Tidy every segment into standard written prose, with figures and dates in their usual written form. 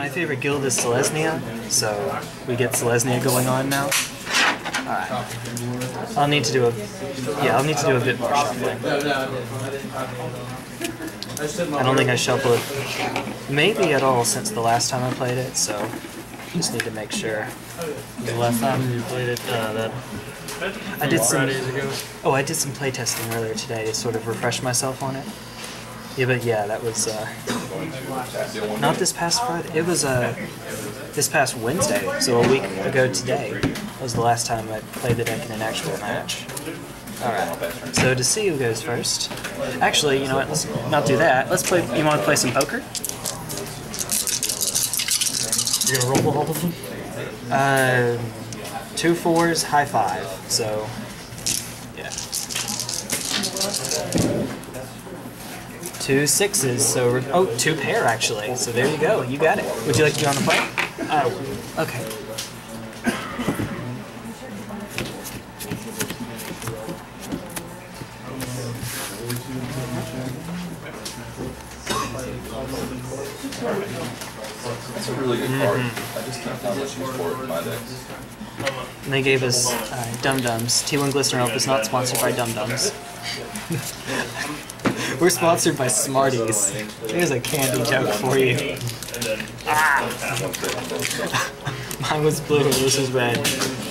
My favorite guild is Selesnia, so we get Selesnia going on now. Alright. I'll need to do a... yeah, I'll need to do a bit more shuffling. I don't think I shuffled it maybe at all since the last time I played it, so just need to make sure. The last time you played it, that... I did some... Oh, I did some playtesting earlier today to sort of refresh myself on it. Yeah, but yeah, that was not this past Friday. It was this past Wednesday, so a week ago today was the last time I played the deck in an actual match. Alright, so to see who goes first. Actually, you know what, let's not do that. Let's play, you want to play some poker? You're going to roll all of them? 2 fours, high five, so... yeah. 2 sixes, so we're, oh, 2 pair actually. So there you go, you got it. Would you like to be on the play? I would. Okay. That's a really good card. I just can't find much use for it in my decks. And they gave us Dum Dums. T1 Glistener Elf is not sponsored by Dum Dums. We're sponsored by Smarties. There's a candy joke for you. Ah! Mine was blue, this is red.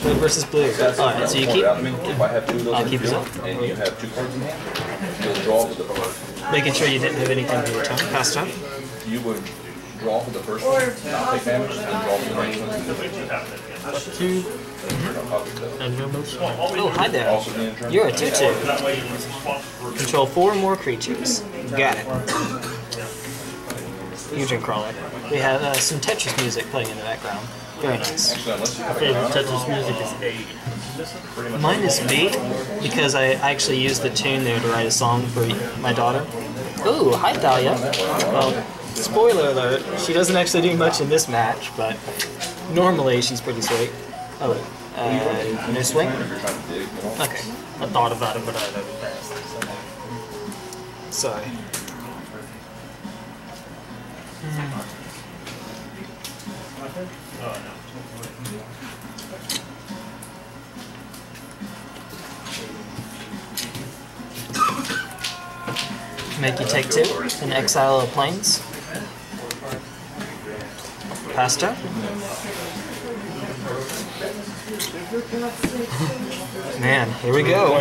Blue versus blue. Alright, so you keep... I'll keep it up. And you have 2 cards in hand, you'll draw with the card. Making sure you didn't have anything to your turn. Pass time. You would draw for the first one, not take damage, and draw for the next one. 2. Oh, hi there. You're a 2-2. Control 4 or more creatures. Got it. Hedron Crawler. We have some Tetris music playing in the background. Very nice. My favorite Tetris music is 8. Mine is B, because I actually used the tune there to write a song for my daughter. Ooh, hi Thalia. Well, spoiler alert, she doesn't actually do much in this match, but normally she's pretty sweet. Oh, no swing? Okay. I thought about it, but I never passed it, so... Sorry. Make you take 2 and exile of planes. Pasta. Man, here we go.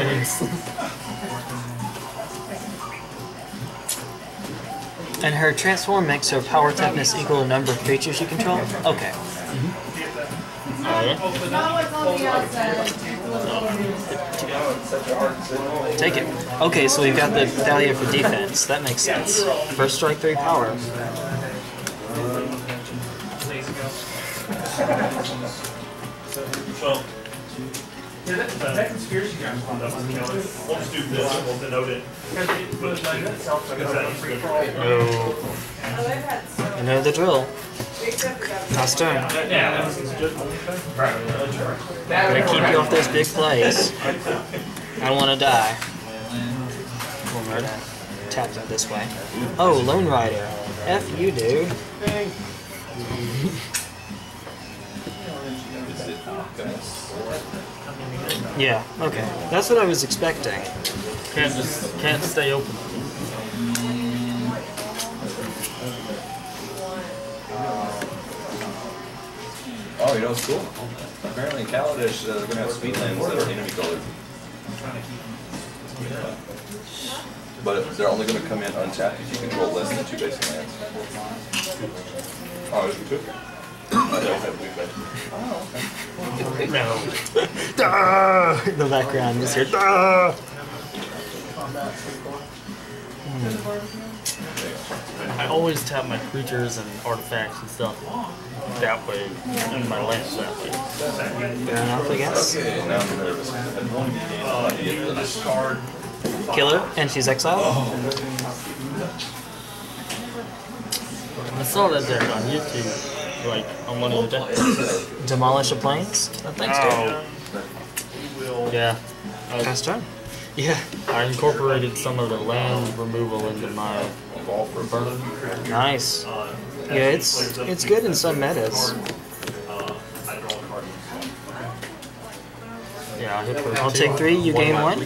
And her transform makes her power toughness equal the number of creatures you control? Okay. Mm-hmm. Take it. Okay, so we've got the Thalia for defense. That makes sense. First strike, 3 power. Well, that conspiracy ground one that was killed. We'll just do this, we'll denote it. Oh. You know the drill. Last turn. I'm gonna keep you off those big plays. I don't want to die. We'll murder. Tap them this way. Oh, Lone Rider. F you, dude. Yeah, okay. That's what I was expecting. Can't stay open. Oh, you know, it's cool. Apparently in Kaladesh, they're going to have speed lanes that are enemy colored. But they're only going to come in untapped if you control less than 2 basic lands. Oh, there's 2? No. In the background, just hear. I always tap my creatures and artifacts and stuff that way, and my lands that way. Fair enough, I guess. Kill her, and she's exiled. I saw that there on YouTube. Like, on one of the decks. Demolish the planes? Oh, thanks, dude. Yeah. Last turn? Yeah. I incorporated some of the land removal into my burn. Nice. Yeah, it's good in some metas. Yeah, I'll take 3, you gain 1.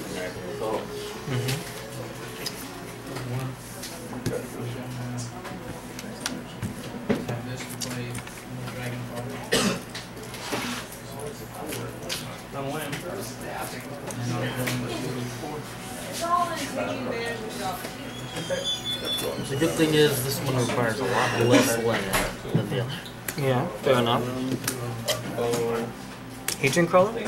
The good thing is this one requires a lot less land than the other. Yeah, fair enough. Hedron Crawler. 1,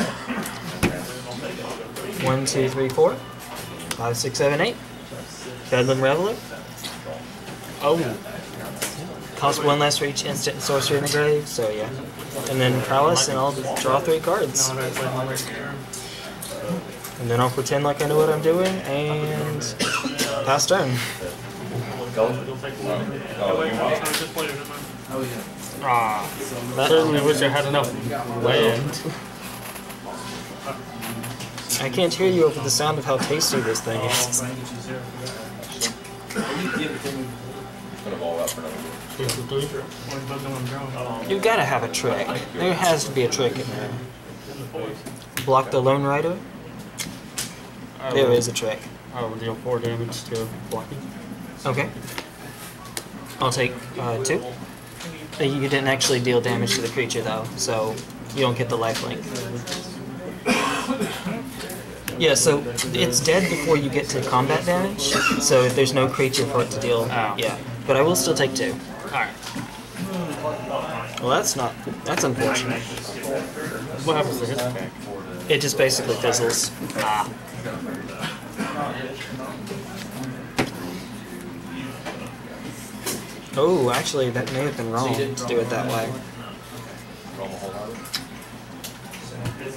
2, 3, 4, 5, 6, 7, 8. Bedlam Reveler. Oh. Cost 1 less for each instant sorcery in the grave, so yeah. And then Prowess, and I'll draw 3 cards. And then I'll pretend like I know what I'm doing, and pass turn. I certainly wish I had enough land. I can't hear you over the sound of how tasty this thing is. You gotta have a trick. There has to be a trick in there. Block the Lone Rider. There is a trick. I will deal 4 damage to blocking. Okay. I'll take 2. You didn't actually deal damage to the creature, though, so you don't get the lifelink. Yeah, so it's dead before you get to combat damage, so if there's no creature for it to deal. Ow. Yeah. But I will still take 2. Alright. Well, that's unfortunate. What happens to his attack? It just basically fizzles. Ah. Oh, actually, that may have been wrong to do it that way.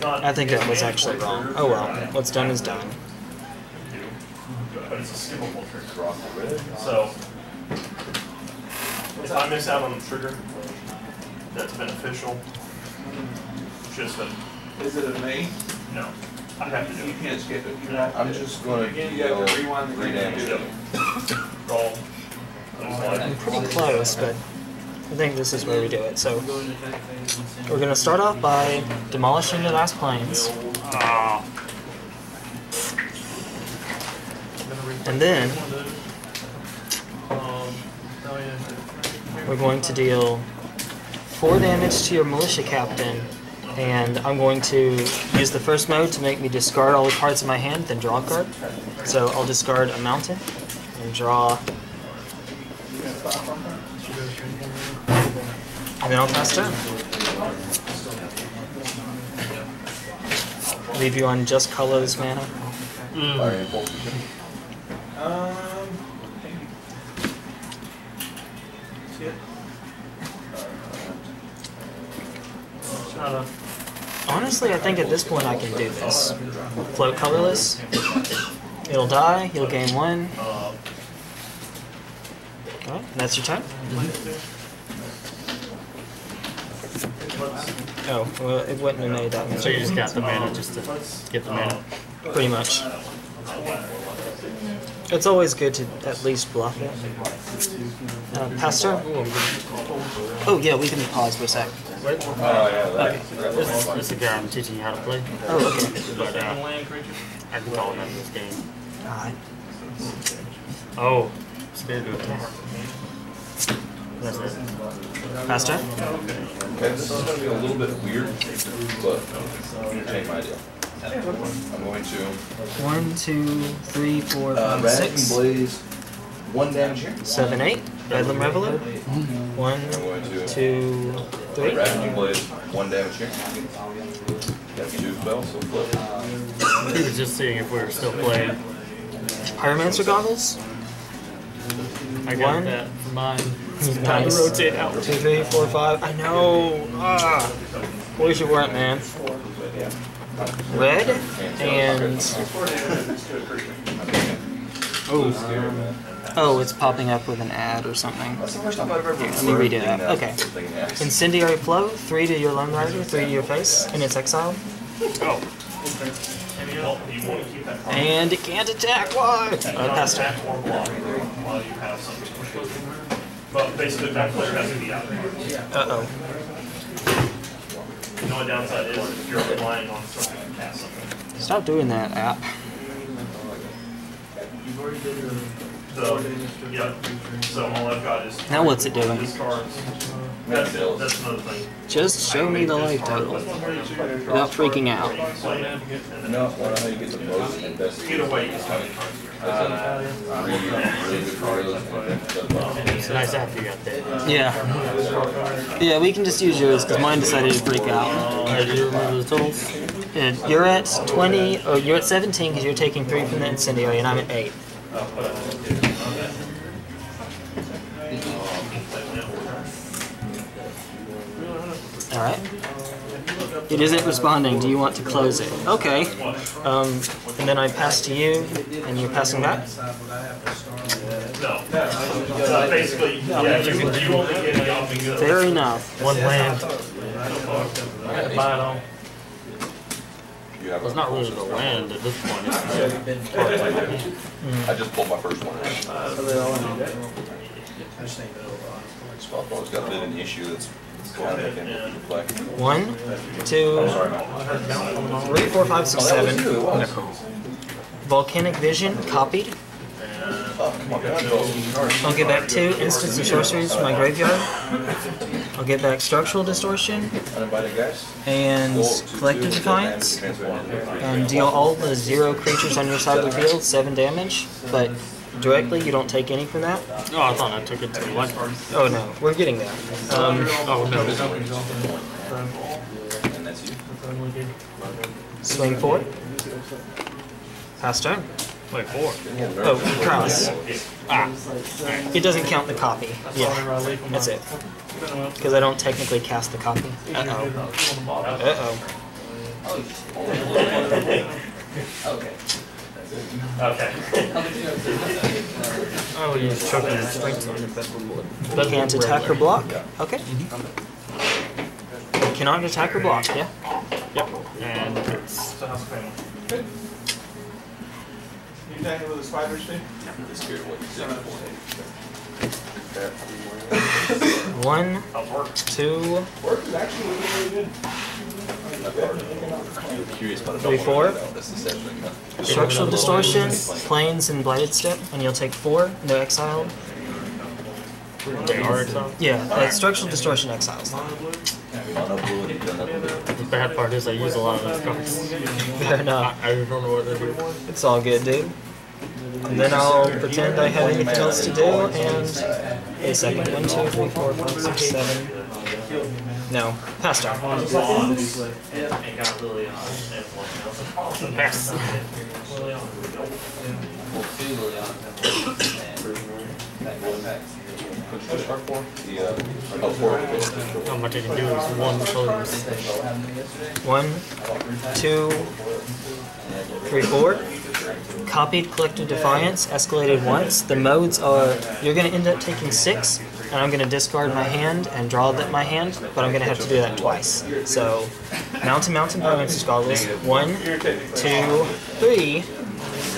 I think that was actually wrong. Oh well, what's done is done. But it's a skippable trigger to rock the red, so if I miss out on the trigger, that's beneficial. Just that. Is it a main? No. I have to do it. You can't skip it. You're not, I'm just going to. You have to rewind the game. Roll. I'm pretty close, but I think this is where we do it. So we're going to start off by demolishing the last planes. And then we're going to deal 4 damage to your militia captain, and I'm going to use the first mode to make me discard all the cards in my hand, then draw a card. So I'll discard a mountain and draw. And then I'll pass turn. Leave you on just colorless mana. Honestly, I think at this point I can do this. Float colorless. It'll die. You'll gain 1. Alright, and that's your turn? Mm-hmm. Oh, well, it wouldn't have made that much. So you just got the mana just to get the mana? Pretty much. It's always good to at least bluff it. Pastor? Oh, yeah, we can pause for a sec. Okay. This is the guy I'm teaching you how to play. Oh, okay. But, I can call him out of this game. Alright. Oh. That's it. Faster? Okay, this is going to be a little bit weird, but entertain my idea. I'm going to... 1, 2, 3, 4, 5, 6. Blaze. 1 damage here. 7, 8. Bedlam Reveler. 1, 2, 3. Ravaging Blaze. 1 damage here. Got 2 spells, so flip. He was just seeing if we were still playing. Pyromancer Goggles. I got 1. That for mine. Time to rotate out. 2, 3, 4, 5. I know. Ah. Where's your work, man? Red and. Oh, it's popping up with an ad or something. That's the first time I've ever let me read it out. Okay. Incendiary Flow. 3 to your Lone Rider, 3 to your face, and it's exiled. And it can't attack. Why? Pass turn. But basically that player has to be out. Uh-oh. The only downside is if you're relying on something to cast something. Stop doing that, app. You've already did your... So, yeah. So all I've got is... Now what's it doing? Discards. That's another thing. Just show me the life total. Without freaking out. No, I don't know you get the most and best. Either way, it's coming. It's nice after you got that. Yeah. Yeah, we can just use yours, because mine decided to freak out. Do you remember the totals? Yeah, you're at 20, or you're at 17, because you're taking 3 from the incendiary, and I'm at 8. Alright. It isn't responding. Do you want to close it? Okay. And then I pass to you, and you're passing back? No. Basically, yeah, you only get the option good. Fair enough. One land. I had to buy it all. Well, it's not really the land at this point. I just pulled my first one out. Spotball's got a bit of an issue that's kind of making it black. 1, 2, 3, 4, 5, 6, 7. Volcanic Vision, copied. I'll get back 2 instants of sorceries from my graveyard. I'll get back Structural Distortion and Collective Defiance. Deal all the 0 creatures on your side of the field 7 damage, but directly you don't take any from that. Oh, I thought I took it to the life card. Oh no, we're getting there. Oh no. Swing forward. Pass turn. Wait, 4. Oh, Prowess. Ah. It doesn't count the copy. Yeah, that's it. Because I don't technically cast the copy. Uh-oh. Uh-oh. Okay. Okay. Oh, you're choking the strength on it. Can't attack or block? Okay. Mm-hmm. Cannot attack or block, yeah? Yep. And it's... You attacking with the spiders, too? Yeah. This scared what you said. 1, 2, 3, 4. Structural Distortion, Planes, and Blighted Step, and you'll take 4. They're exiled. They are exiled? Yeah, Structural Distortion exiles. The bad part is I use a lot of those cards. Fair enough. I don't know what they do. It's all good, dude. And then I'll pretend I have anything else to do, and... Wait a second. 1, 2, 3, 4, 5, 6, 7... No. Pass down. Pass. How much I can do is 1 close. 1, 2, 3, 4. Copied Collective Defiance, escalated once. The modes are, you're going to end up taking 6, and I'm going to discard my hand and draw my hand, but I'm going to have to do that twice. So, Mountain, Pyromancer Goggles, 1, 2, 3,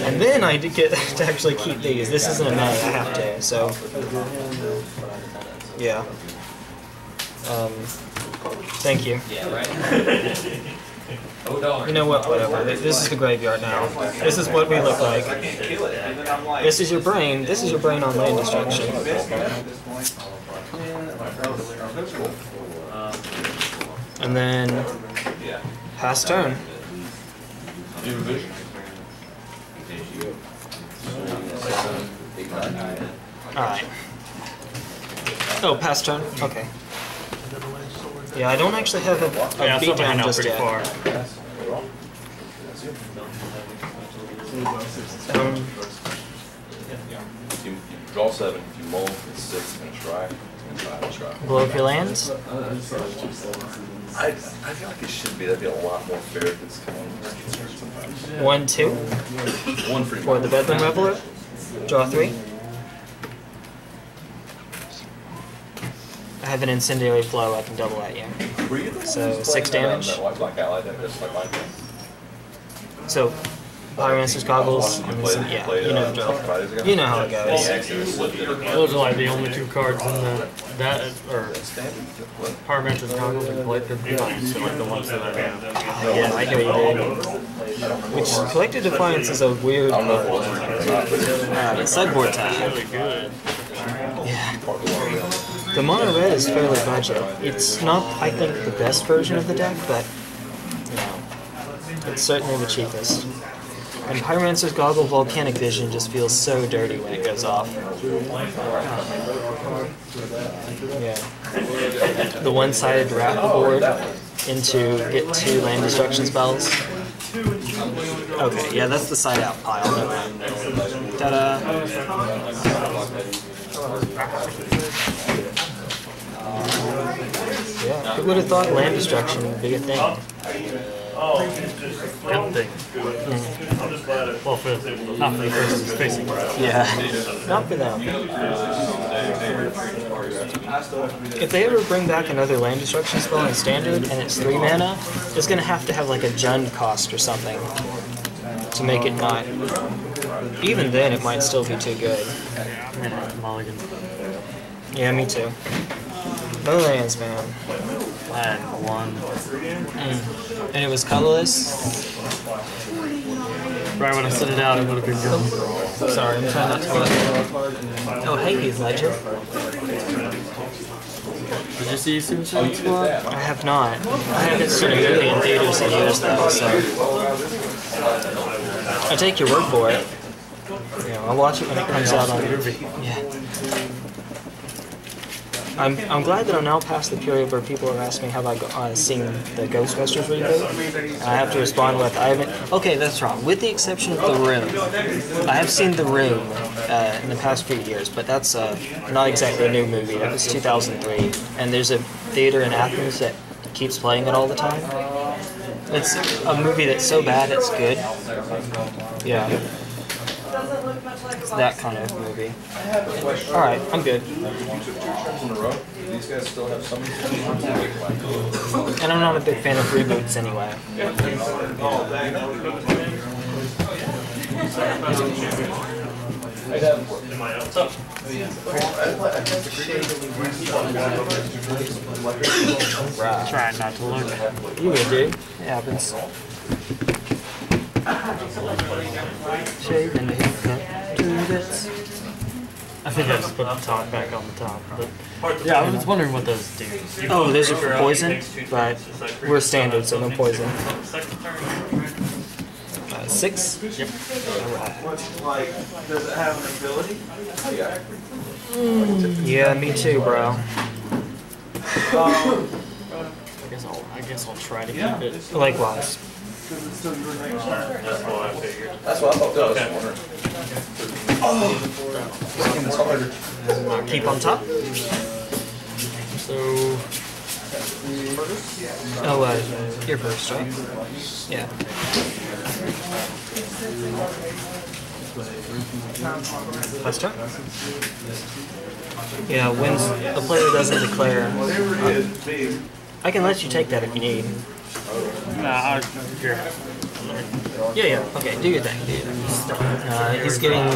and then I get to actually keep these. This isn't a mag, I have to, so... Yeah. Thank you. Yeah, right. You know what, whatever. This is the graveyard now. This is what we look like. This is your brain. This is your brain on land destruction. And then... Pass turn. Alright. Oh, pass turn? Okay. Yeah, I don't actually have a beatdown just yet. You draw 7, if you mull, it's 6, and strike, and 5, and strike. Blow up your lands? I feel like it should be, that'd be a lot more fair if it's coming. 1, 2. 1 free. For the Bedlam Reveler. Draw 3. I have an Incendiary Flow, I can double at you. So, 6 damage. So, Pyromancer's Goggles, and this, yeah, you know how it goes. Those are like the only two cards in the, Pyromancer's Goggles and Collective Defiance. Yeah, I know you did. Which, Collective Defiance is a weird sideboard type. Yeah. The Mono Red is fairly budget. It's not, I think, the best version of the deck, but it's certainly the cheapest. And Pyromancer's Goggle Volcanic Vision just feels so dirty when it goes off. Yeah. The one-sided wrap board into get 2 land destruction spells. Okay, yeah, that's the side out pile. Ta-da! Yeah, who would have thought land destruction would be a thing? Good thing. Mm. Well, for not for the person who's facing. Yeah, not for them. If they ever bring back another land destruction spell in standard and it's 3 mana, it's gonna have to have like a Jund cost or something to make it not. Even then, it might still be too good. Yeah, me too. No lands, man. Land 1. Mm. And it was colorless. Right when I set it out, it would have been good. Oh. Sorry, I'm trying not to look. Oh, hey, he's Ledger. Did you see Super Saiyan Squad? I have not. I haven't seen a movie in theaters in years, though, so. I take your word for it. You know, I'll watch it when it comes out on movie. Yeah. I'm glad that I'm now past the period where people are asking me have I seen the Ghostbusters reboot, and I have to respond with I haven't. Okay, that's wrong. With the exception of The Room, I have seen The Room in the past few years, but that's not exactly a new movie. That was 2003, and there's a theater in Athens that keeps playing it all the time. It's a movie that's so bad it's good. Yeah. It's that kind of movie. Alright, I'm good. And I'm not a big fan of reboots anyway. Try not to look. You will do. It happens. Shave and haircut, 2 bits. I think I just put the top back on the top. But yeah, I was wondering what those do. Oh, those are for poison, but we're standard, so no poison. 6? Yep. Alright. Does it have an ability? Yeah, me too, bro. I guess I'll try to keep it. Likewise. That's what I figured. That's what I thought. Oh. Keep on top. So, oh, you're first, right? Yeah. Last turn. Yeah, when the player doesn't declare, I can let you take that if you need. Nah, yeah, okay, do your thing, he's getting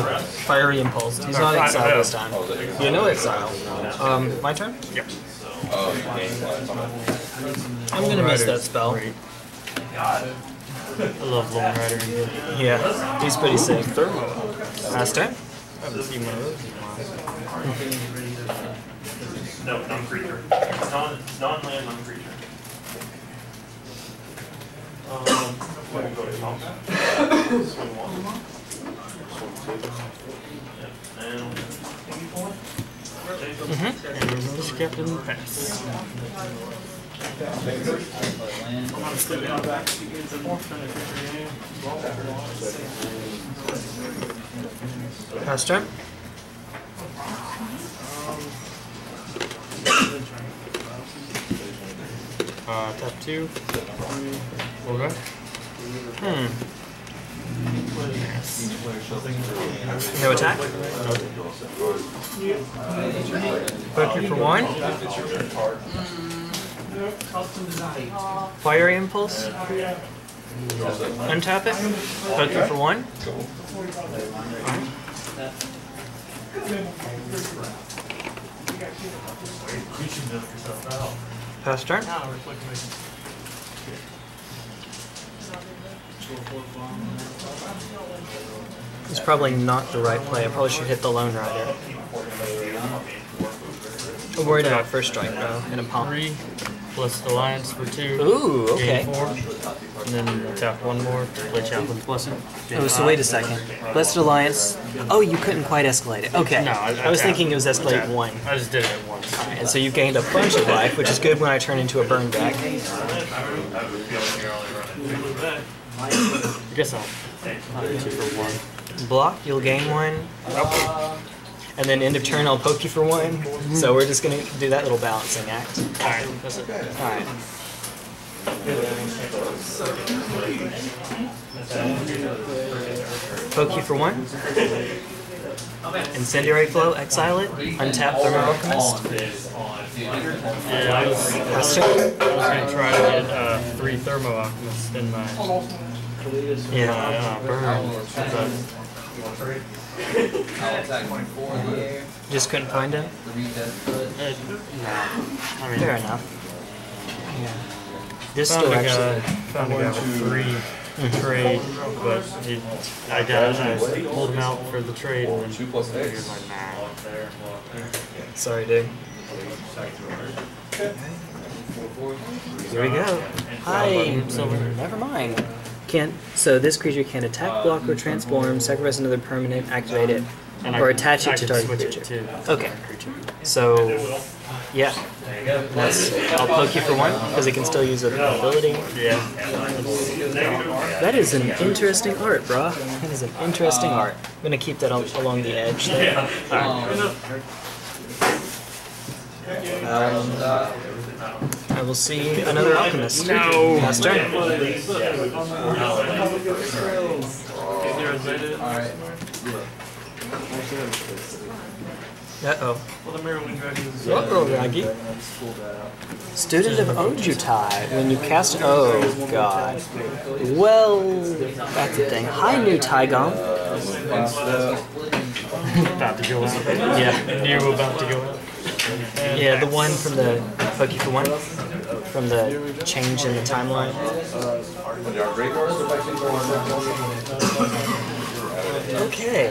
Fiery Impulse. He's not exiled this time. Yeah, no exile. My turn? Yep. I'm gonna miss that spell. I love Lone Rider. Yeah, he's pretty sick. Last turn? No, non-creature. Non-land, non-creature. Pastor? Tap 2. Okay. Yes. No attack? Thank you for 1. Fiery Impulse? Untap it. Put it for one. Cool. Pass turn. It's probably not the right play. I probably should hit the Lone Rider. I'm worried about first strike though. And a pump. 3 plus Alliance for 2. Ooh, okay. 4. And then tap one more. Play Chaplain's Blessing. Oh, so wait a second. Blessed Alliance. Oh, you couldn't quite escalate it. Okay. No, I was thinking it was escalate 1. I just did it at once. All right, and so you've gained a bunch of life, which is good when I turn into a burn back. I guess I'll do 2 for 1. Block, you'll gain 1. And then end of turn, I'll poke you for 1. So we're just going to do that little balancing act. All right, that's it. All right. Poke you for 1. Incendiary Flow, exile it. Untap Thermo-Alchemist. Yeah, I was going to try to get 3 Thermo-Alchemists in my... Yeah, burn. Just couldn't find him? No. I mean, fair enough. Yeah. This found a guy with 3 trade, but I pulled him out for the trade and then he was like, nah. Sorry, dude. Okay. Here we go. Hi. So never mind. So this creature can attack, block, or transform, sacrifice another permanent, activate it, or attach it to target creature. Okay. So, yeah. I'll poke you for 1, because it can still use an ability. Yeah. That is an interesting art, brah. That is an interesting art. I'm going to keep that along the edge there. I will see another Alchemist. No! Last turn. Uh-oh. Welcome, Raggy. Student of Ojutai. When you cast... Oh, God. Well, that's the thing. Hi, new Taigong. About to go out. Yeah. You were about to go out. Yeah, the one from the Poke for 1 from the change in the timeline. Okay.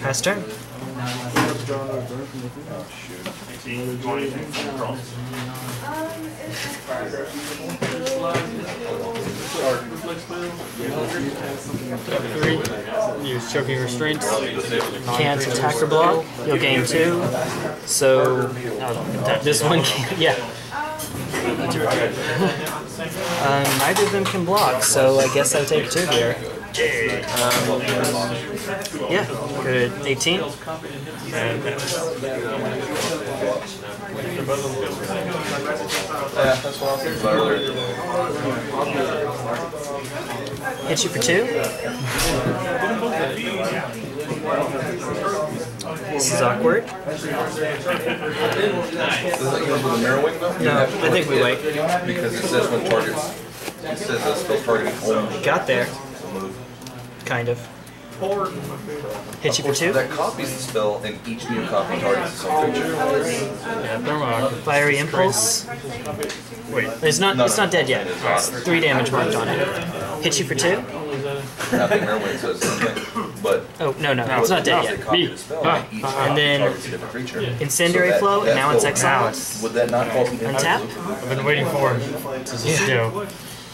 Pass turn. Three. Use Choking Restraints. Can't attack or block. You'll gain 2. So this one can, yeah. Neither of them can block, so I guess I take 2 here. Yeah, good. 18. Hit you for 2. This is awkward. No, I think we wait. Because it says when targets. It says it's still targeting only. Got there. Kind of. Hit you for 2. That copies the spell, and each new copy targets its own creature. Yeah, Fiery Impulse. Wait, it's not dead yet. It's 3 damage marked on it. Hit you for 2. Oh no, it's not dead yet. And then Incendiary Flow, and now it's exiled. Would that not cause an untap? I've been waiting for it. Yeah.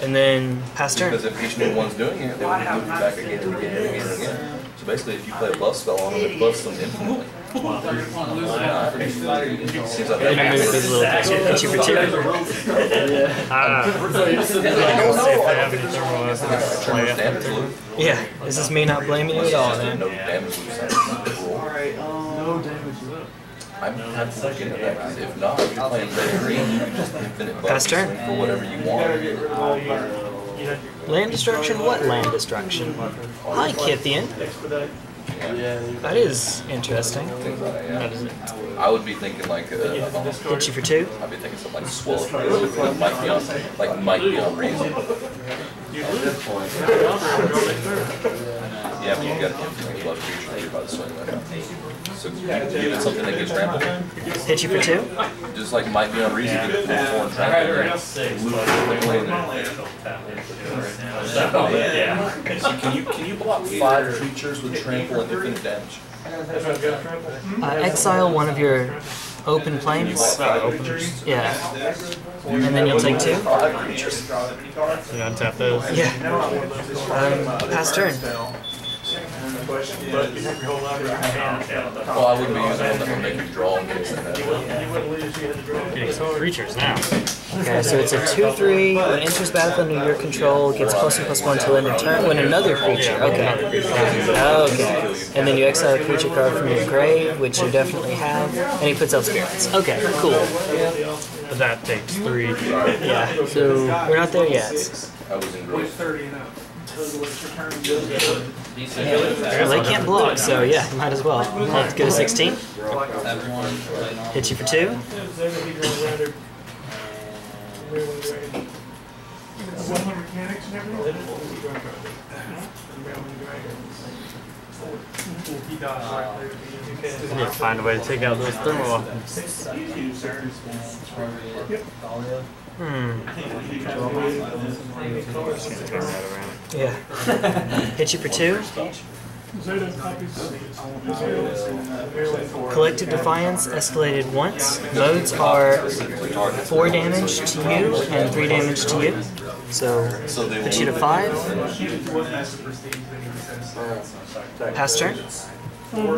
And then pass turn. Because if each new one's doing it, they will be moving back again and again and again and again. So basically, if you play a buff spell on them, it buffs them infinitely. Seems like that. Hit you for 2. Yeah, this is me not blaming you at all, man. No damage loops. I'm not looking at that, because if not, if you're playing red green, you can just infinite buffs for whatever you want. Land destruction? What land destruction? Hi, Kithian. That is interesting. I would be thinking like hit you for two. I'd be thinking something like swallow. Might be on reason. At this point, yeah, but you got to love creature by the swing. So give it something that gets trampled. Hit you for two. Just like might be on reason. Can you block 5 creatures with trample and infinite damage? Exile one of your open planes. Yeah. And then you'll take 2. You untap those. Yeah. Pass turn. Well, I wouldn't be using one that would make you draw and get some creatures now. Okay, so it's a 2/3. When it enters battle under your control, gets +1/+1 till end of turn. When another creature, okay, and then you exile a creature card from your grave, which you definitely have, and he puts out spirits. Okay, cool. But that takes 3. Yeah, so we're not there yet. I was in grave. Yeah. Well, they can't block, so yeah, might as well. Let's go to 16. Hit you for 2. You need to find a way to take out those Thermo-Alchemists. Yeah. Hit you for 2. Collective Defiance escalated once. Modes are 4 damage to you and 3 damage to you. So put you to 5. Pass turn. No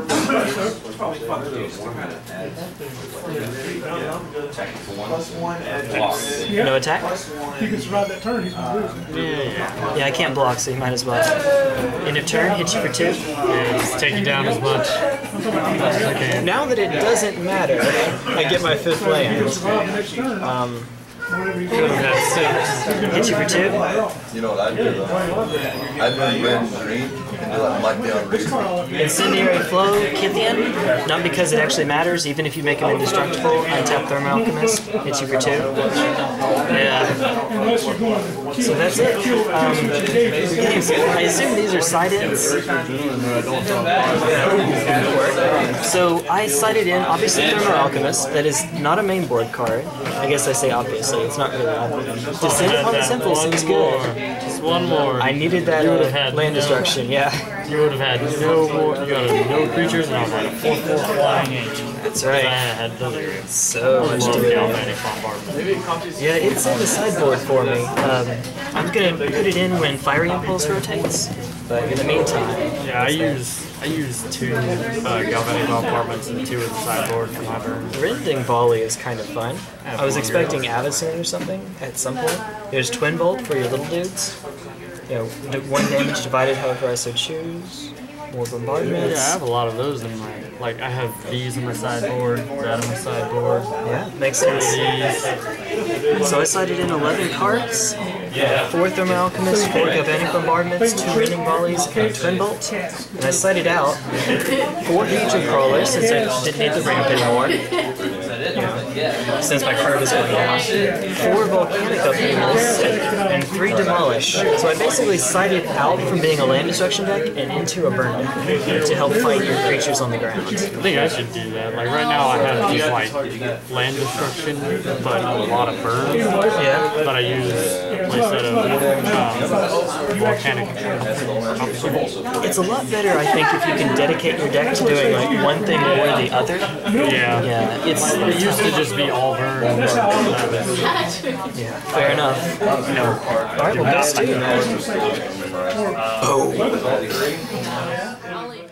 attack? He can survive that turn, he's going to lose. Yeah, I can't block, so you might as well. End of turn, hit you for 2. Yeah, just take you down as much. Now that it doesn't matter, I get my 5th land. Hit you for 2. You know what I'd do though? I'd run red and green and do that lockdown reason. Incendiary Flow, Kithian. Not because it actually matters, even if you make him indestructible. Untap Thermo-Alchemist. Hit you for 2. Yeah. So that's it. I assume these are side-ins. So I sided in, obviously, Thermo-Alchemist. That is not a main board card. I guess I say obviously. It's not really obvious. Descent upon the Simple seems good. Just one more. I needed that land destruction, yeah. You would have had no more, you would have no creatures, and I would have had a 4/4 flying angel. That's right. I had delirium. So much Galvanic Bombardment. Yeah, it's in the sideboard for me. I'm going to put it in when Fiery Impulse rotates, but in the meantime... Yeah, I use 2 Galvanic Bombardments and 2 in the sideboard for my burn. Rending Volley is kind of fun. I was expecting Avacyn or something at some point. There's Twin Bolt for your little dudes. You know, 1 damage divided however I so choose. More bombardments. Yeah, I have a lot of those in my... Like, I have these in my sideboard, that in my sideboard. Yeah, makes sense. So I sided in 11 cards. 4 Thermo-Alchemists, 4 Galvanic Bombardments, 2 Rending Volleys, and a Twin Bolt. And I sided out 4 Hedron Crawlers, since I didn't need the ramp anymore. Since my card was going down. 4 Volcanic Upheavals and 3 Demolish. So I basically sided out from being a land destruction deck and into a burn deck to help fight your creatures on the ground. I think I should do that. Like right now I have these like land destruction but a lot of burns. Yeah. But I use a playset of Volcanic Vision. It's a lot better I think if you can dedicate your deck to doing like one thing or the other. Yeah. It used to just be all burns. Yeah, fair enough. No. Alright, well, that's 2. Oh.